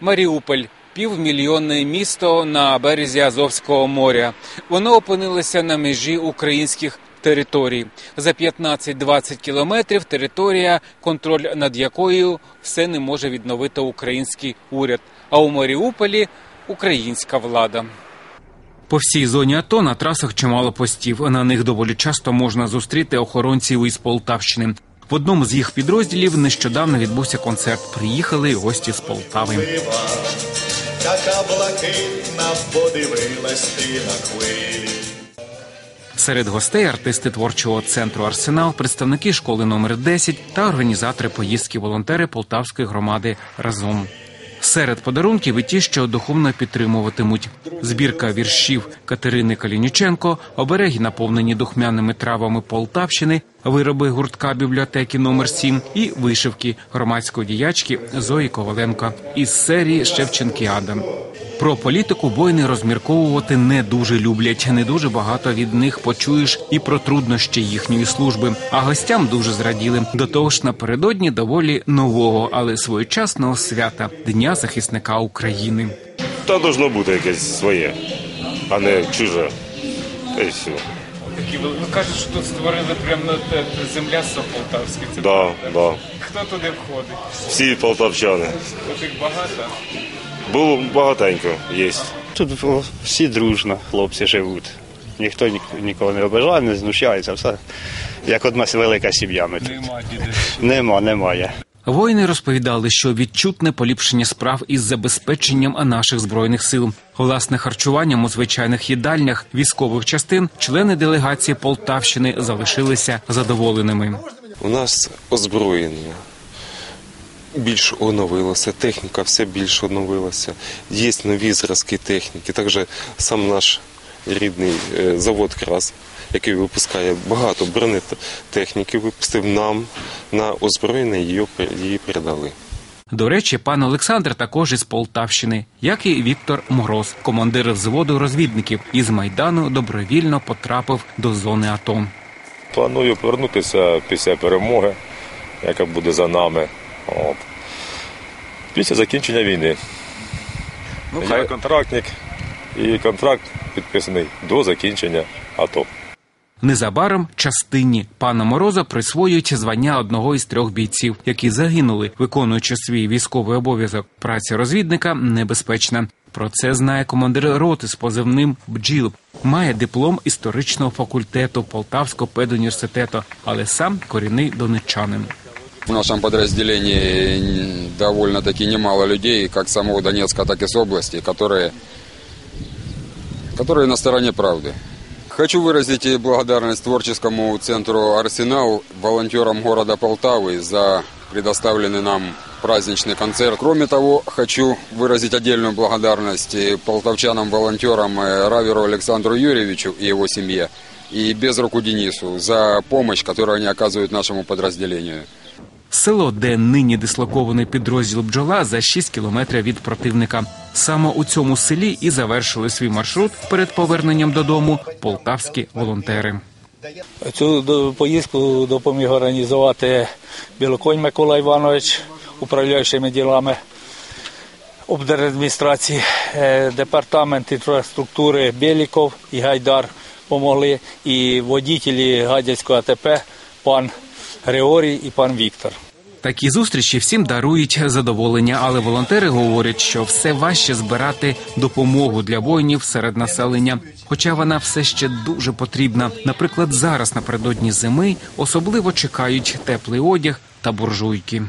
Маріуполь – півмільйонне місто на березі Азовського моря. Воно опинилося на межі українських територій. За 15-20 кілометрів територія, контроль над якою все не може відновити український уряд. А у Маріуполі – українська влада. По всій зоні АТО на трасах чимало постів. На них доволі часто можна зустріти охоронців із Полтавщини. В одному з їх підрозділів нещодавно відбувся концерт. Приїхали гості з Полтави. Серед гостей – артисти творчого центру «Арсенал», представники школи номер 10 та організатори поїздки волонтери Полтавської громади «Разом». Серед подарунків і ті, що духовно підтримуватимуть. Збірка віршів Катерини Каліниченко, обереги, наповнені духмяними травами Полтавщини, вироби гуртка бібліотеки номер 7 і вишивки громадської діячки Зої Коваленко із серії «Шевченки-Адам». Про політику воїни розмірковувати не дуже люблять. Не дуже багато від них почуєш і про труднощі їхньої служби. А гостям дуже зраділи. До того ж, напередодні доволі нового, але своєчасного свята – Дня захисника України. Та должно бути якесь своє, а не чуже. Та й все. Ви кажете, що тут створили прямо земля Сополтавська. Так. Хто туди входить? Всі полтавчани. Тут їх багато? Було багатенько, є. Тут всі дружно, хлопці живуть. Ніхто нікого не ображає, не знущається, все. Як одна велика сім'я ми тут. Нема дідусів. Немає. Воїни розповідали, що відчутне поліпшення справ із забезпеченням наших збройних сил. Власне харчуванням у звичайних їдальнях військових частин члени делегації Полтавщини залишилися задоволеними. У нас озброєння більш оновилася, техніка все більш оновилася, є нові зразки техніки. Також сам наш рідний завод КРАЗ, який випускає багато бронетехніки, випустив нам на озброєння, її передали. До речі, пан Олександр також із Полтавщини, як і Віктор Мороз, командир взводу розвідників, із Майдану добровільно потрапив до зони АТО. Планую повернутися після перемоги, яка буде за нами. Після закінчення війни. Я контрактник, і контракт підписаний до закінчення АТО. Незабаром частині пана Мороза присвоюють звання одного із 3 бійців, які загинули, виконуючи свій військовий обов'язок. Праця розвідника небезпечна. Про це знає командир роти з позивним «Бджілка». Має диплом історичного факультету Полтавського педуніверситету, але сам корінний донеччанин. В нашем подразделении довольно-таки немало людей, как самого Донецка, так и с области, которые на стороне правды. Хочу выразить благодарность творческому центру «Арсенал», волонтерам города Полтавы за предоставленный нам праздничный концерт. Кроме того, хочу выразить отдельную благодарность полтавчанам-волонтерам Раверу Александру Юрьевичу и его семье, и без руку Денису за помощь, которую они оказывают нашему подразделению. Село, де нині дислокований підрозділ «Бджола», за 6 кілометрів від противника. Саме у цьому селі і завершили свій маршрут перед поверненням додому полтавські волонтери. Цю поїздку допоміг організувати Білоконь Микола Іванович управляючими ділами облдержадміністрації, Департамент інфраструктури Біліков і Гайдар помогли, і водії Гадяцького АТП пан Григорій і пан Віктор. Такі зустрічі всім дарують задоволення, але волонтери говорять, що все важче збирати допомогу для воїнів серед населення. Хоча вона все ще дуже потрібна. Наприклад, зараз напередодні зими особливо чекають теплий одяг та буржуйки.